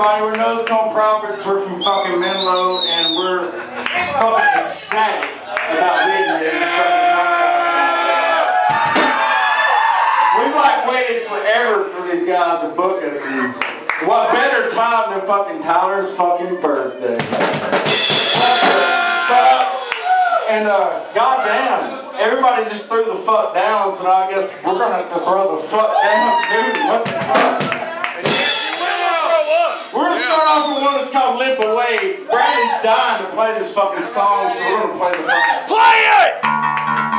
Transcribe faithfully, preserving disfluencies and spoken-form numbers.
everybody. We're Nosecone Prophets. We're from fucking Menlo, and we're fucking ecstatic about being here this fucking podcast. We've like waited forever for these guys to book us, and what better time than fucking Tyler's fucking birthday? And uh, goddamn, everybody just threw the fuck down, so I guess we're gonna have to throw the fuck down too. What the fuck? Start off with one that's called Limp Away. Brad is dying to play this fucking song, so we're gonna play the fucking song. Play it!